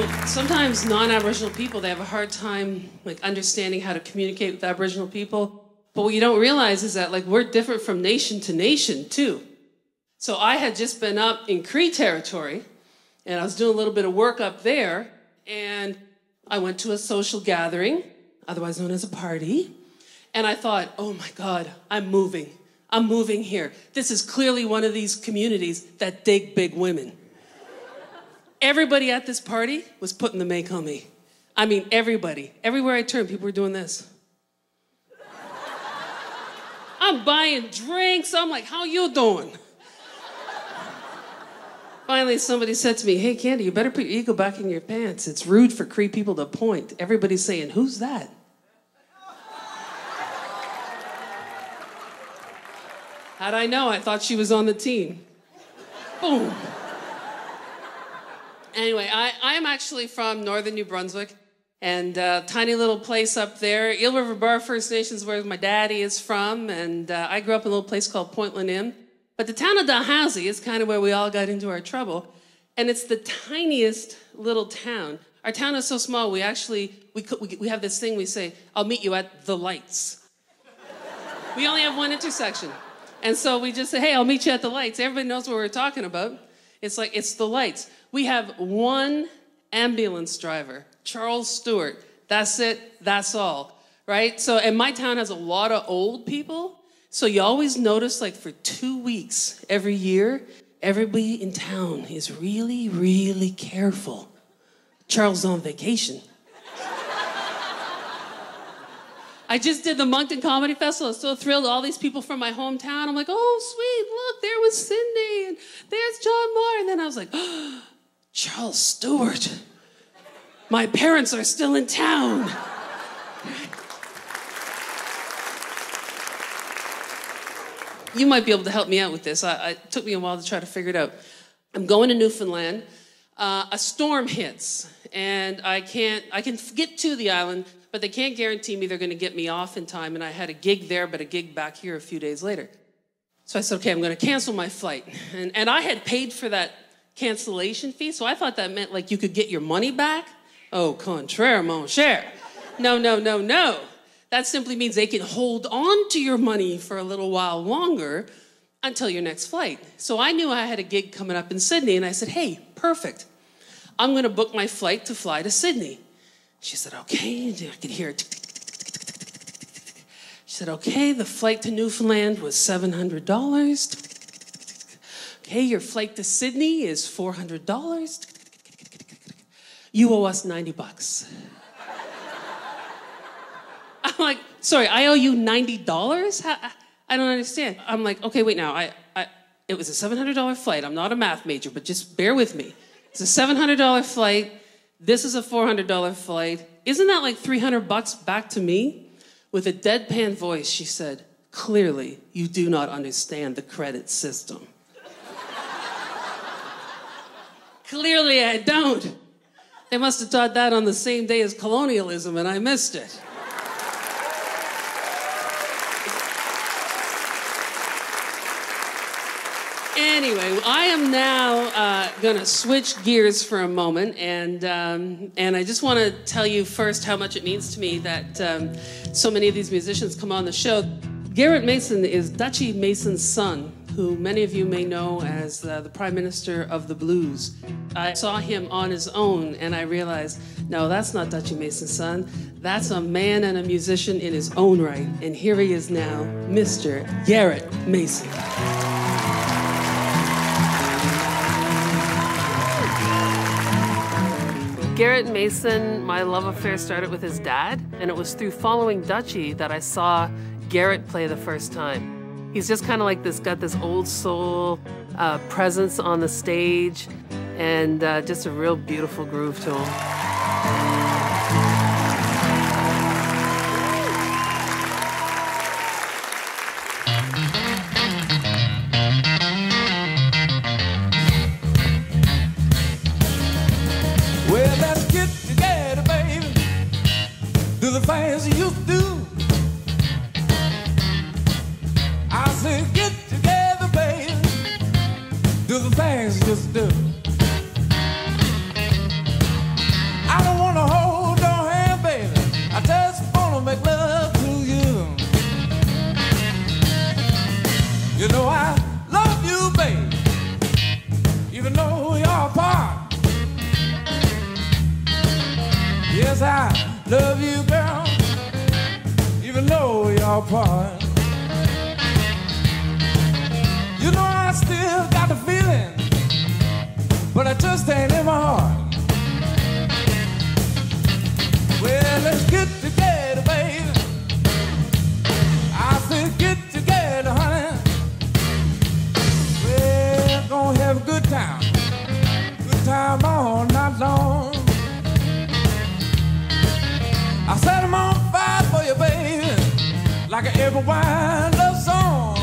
know, sometimes non-Aboriginal people, they have a hard time like understanding how to communicate with Aboriginal people. But what you don't realize is that like we're different from nation to nation too. So I had just been up in Cree territory and I was doing a little bit of work up there, and I went to a social gathering, otherwise known as a party, and I thought, oh my God, I'm moving. I'm moving here. This is clearly one of these communities that dig big women. Everybody at this party was putting the make on me. I mean, everybody. Everywhere I turned, people were doing this. I'm buying drinks. I'm like, how you doing? Finally, somebody said to me, hey, Candy, you better put your ego back in your pants. It's rude for Cree people to point. Everybody's saying, who's that? How'd I know? I thought she was on the team. Boom. Anyway, I'm actually from northern New Brunswick, and a tiny little place up there. Eel River Bar First Nations, where my daddy is from, and I grew up in a little place called Pointland Inn. But the town of Dalhousie is kind of where we all got into our trouble, and it's the tiniest little town. Our town is so small, we actually, we have this thing we say, I'll meet you at the lights. We only have one intersection. And so we just say, hey, I'll meet you at the lights. Everybody knows what we're talking about. It's like, it's the lights. We have one ambulance driver, Charles Stewart. That's it, that's all, right? So, and my town has a lot of old people. So you always notice, like, for 2 weeks every year, everybody in town is really, really careful. Charles on vacation. I just did the Moncton Comedy Festival. I was so thrilled. All these people from my hometown. I'm like, oh, sweet, look, there was Cindy, and there's John Moore. And then I was like, oh, Charles Stewart. My parents are still in town. You might be able to help me out with this. It took me a while to try to figure it out. I'm going to Newfoundland. A storm hits, and I can get to the island, but they can't guarantee me they're going to get me off in time. And I had a gig there, but a gig back here a few days later. So I said, okay, I'm going to cancel my flight. And I had paid for that cancellation fee, so I thought that meant like you could get your money back. Oh, contraire, mon cher. No, no, no, no. That simply means they can hold on to your money for a little while longer until your next flight. So I knew I had a gig coming up in Sydney, and I said, hey, perfect. I'm going to book my flight to fly to Sydney. She said, okay. I could hear it. She said, okay, the flight to Newfoundland was $700. Okay, your flight to Sydney is $400. You owe us $90. I'm like, sorry, I owe you $90? I don't understand. I'm like, okay, wait now. It was a $700 flight. I'm not a math major, but just bear with me. It's a $700 flight. This is a $400 flight. Isn't that like $300 back to me? With a deadpan voice, she said, clearly, you do not understand the credit system. Clearly, I don't. They must have taught that on the same day as colonialism, and I missed it. Anyway, I am now going to switch gears for a moment, and I just want to tell you first how much it means to me that so many of these musicians come on the show. Garrett Mason is Dutchie Mason's son, who many of you may know as the Prime Minister of the Blues. I saw him on his own, and I realized, no, that's not Dutchie Mason's son. That's a man and a musician in his own right, and here he is now, Mr. Garrett Mason. Garrett Mason, my love affair started with his dad, and it was through following Dutchie that I saw Garrett play the first time. He's just kind of like this, got this old soul presence on the stage, and just a real beautiful groove to him. Do the things you used to do. make love to you. You know I love you, babe, even though you're apart. Yes, I love you, girl, even though you're apart. You know I still got the feeling, but I just ain't in my heart. Well, let's get together, baby. I said get together, honey. Well, gonna have a good time all night long. I set 'em on fire for you, baby, like an every wild love song.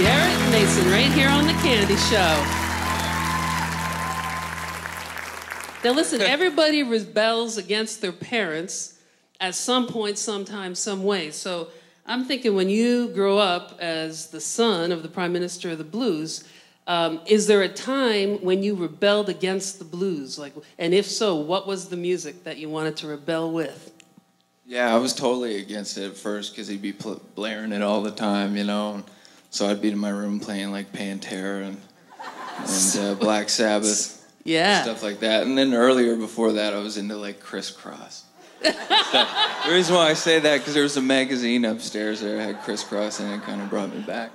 Garrett Mason right here on The Candy Show. Now listen, everybody rebels against their parents at some point, sometime, some way. So I'm thinking when you grow up as the son of the Prime Minister of the Blues, is there a time when you rebelled against the blues? Like, and if so, what was the music that you wanted to rebel with? Yeah, I was totally against it at first because he'd be blaring it all the time, you know. So I'd be in my room playing like Pantera and Black Sabbath, yeah, stuff like that. And then earlier before that, I was into like Crisscross. So the reason why I say that because there was a magazine upstairs that had Crisscross, and it kind of brought me back.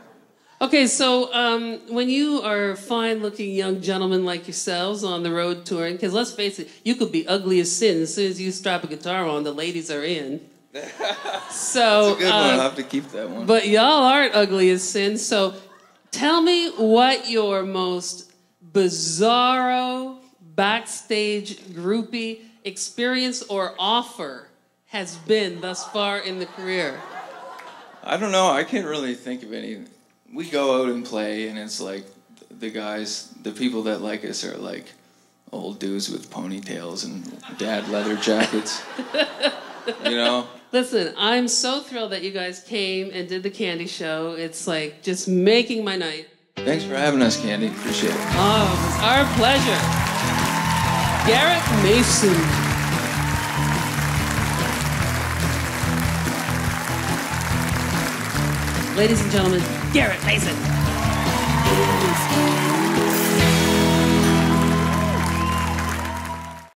Okay, so when you are fine-looking young gentlemen like yourselves on the road touring, because let's face it, you could be ugly as sin as soon as you strap a guitar on. The ladies are in. So, that's a good one. I'll have to keep that one. But y'all aren't ugly as sin. So tell me what your most bizarro backstage groupie experience or offer has been thus far in the career. I don't know. I can't really think of any. We go out and play, and it's like the guys, the people that like us are like old dudes with ponytails and dad leather jackets. You know? Listen, I'm so thrilled that you guys came and did The Candy Show. It's like just making my night. Thanks for having us, Candy. Appreciate it. Oh, it was our pleasure. Garrett Mason. Ladies and gentlemen, Garrett Mason.